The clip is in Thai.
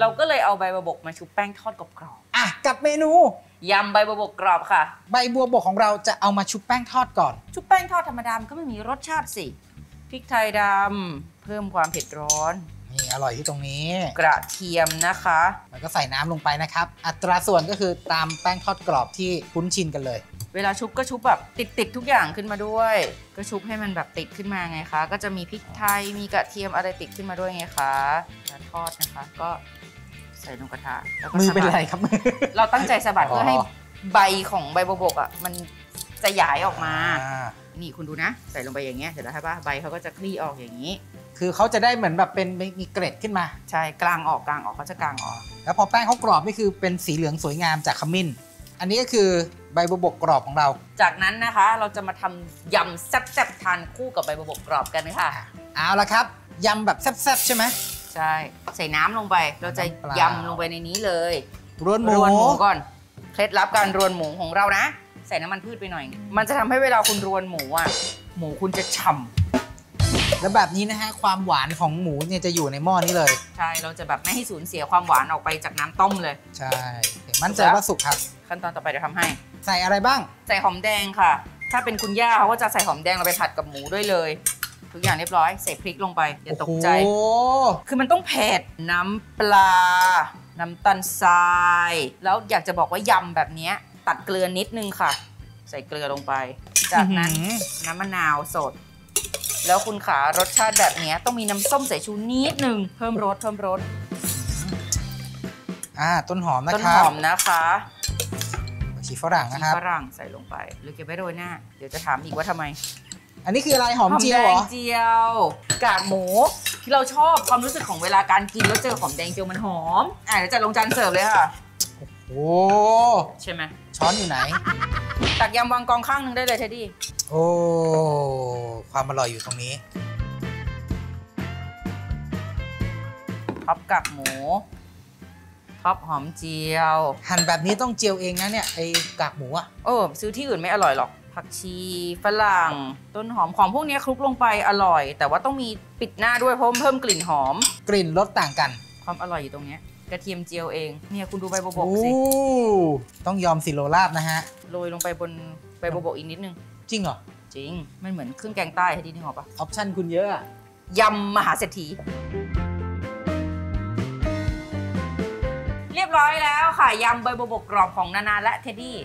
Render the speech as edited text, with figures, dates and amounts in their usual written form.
เราก็เลยเอาใบบัวบกมาชุบแป้งทอดกรอบๆอ่ะกับเมนูยำใบบัวบกกรอบค่ะใบบัวบกของเราจะเอามาชุบแป้งทอดก่อนชุบแป้งทอดธรรมดามันก็ไม่มีรสชาติสิพริกไทยดำเพิ่มความเผ็ดร้อนนี่อร่อยที่ตรงนี้กระเทียมนะคะแล้วก็ใส่น้ำลงไปนะครับอัตราส่วนก็คือตามแป้งทอดกรอบที่คุ้นชินกันเลยเวลาชุบก็ชุบแบบติดทุกอย่างขึ้นมาด้วยก็ชุบให้มันแบบติดขึ้นมาไงคะก็จะมีพริกไทยมีกระเทียมอะไรติดขึ้นมาด้วยไงคะแล้วทอดนะคะก็ใส่ลงกระทะแล้วก็สะบัดมือเป็นไรครับเราตั้งใจสะบัดเพื่อให้ใบของใบบัวบกอ่ะมันจะหยายออกมานี่คุณดูนะใส่ลงไปอย่างเงี้ยเสร็จแล้วใช่ป่ะใบเขาก็จะคลี่ออกอย่างนี้คือเขาจะได้เหมือนแบบเป็นมีเกล็ดขึ้นมาใช่กลางออกเขาจะกลางออกแล้วพอแป้งเขากรอบนี่คือเป็นสีเหลืองสวยงามจากขมิ้นอันนี้ก็คือใบบัวบกกรอบของเราจากนั้นนะคะเราจะมาทำยำแซ่บๆทานคู่กับใบบัวบกกรอบกันค่ะเอาละครับยำแบบแซ่บๆใช่ไหมใช่ใส่น้ำลงไปเราจะยำลงไปในนี้เลยรวนหมูก่อนเคล็ดลับการรวนหมูของเรานะใส่น้ำมันพืชไปหน่อยมันจะทำให้เวลาคุณรวนหมูอ่ะหมูคุณจะฉ่ำแล้วแบบนี้นะฮะความหวานของหมูเนี่ยจะอยู่ในหม้อนี้เลยใช่เราจะแบบไม่ให้สูญเสียความหวานออกไปจากน้ำต้มเลยใช่มั่นใจว่าสุกครับขั้นตอนต่อไปเดี๋ยวทำให้ใส่อะไรบ้างใส่หอมแดงค่ะถ้าเป็นคุณย่าเขาก็จะใส่หอมแดงเราไปผัดกับหมูด้วยเลยทุกอย่างเรียบร้อยใส่พริกลงไปอย่าตกใจคือมันต้องเผ็ดน้ำปลาน้ำตาลทรายแล้วอยากจะบอกว่ายำแบบนี้ตัดเกลือนิดนึงค่ะใส่เกลือลงไปจากนั้นน้ำมะนาวสดแล้วคุณขารสชาติแบบนี้ต้องมีน้ำส้มสายชูนิดนึงเพิ่มรสต้นหอมนะคะชีฝรั่งนะครับฝรั่งใส่ลงไปหรือเก็บไว้โรยหน้าเดี๋ยวจะถามอีกว่าทำไมอันนี้คืออะไรหอมเจียวเหรอหอมแดงเจียวกากหมูที่เราชอบความรู้สึกของเวลาการกินแล้วเจอหอมแดงเจียวมันหอมอ่ะเดี๋ยวจะลงจานเสิร์ฟเลยค่ะโอ้ใช่ไหมช้อนอยู่ไหนตักยำวางกองข้างนึงได้เลยเทดดี้โอ้ความอร่อยอยู่ตรงนี้ท็อปกากหมูท็อปหอมเจียวหั่นแบบนี้ต้องเจียวเองนะเนี่ยไอกากหมูอะเออซื้อที่อื่นไม่อร่อยหรอกผักชีฝรั่งต้นหอมของพวกนี้คลุกลงไปอร่อยแต่ว่าต้องมีปิดหน้าด้วยเพิ่มกลิ่นหอมกลิ่นรสต่างกันความอร่อยอยู่ตรงนี้กระเทียมเจียวเองเนี่ยคุณดูใบบัวบกสิต้องยอมสิโลลาบนะฮะโรยลงไปบนใบบัวบกอีกนิดนึงจริงเหรอจริงมันเหมือนเครื่องแกงใต้ที่นี่หรอปะออปชั่นคุณเยอะยำมหาเศรษฐีเรียบร้อยแล้วค่ะยำใบบัวบกกรอบของนานาและเทดดี้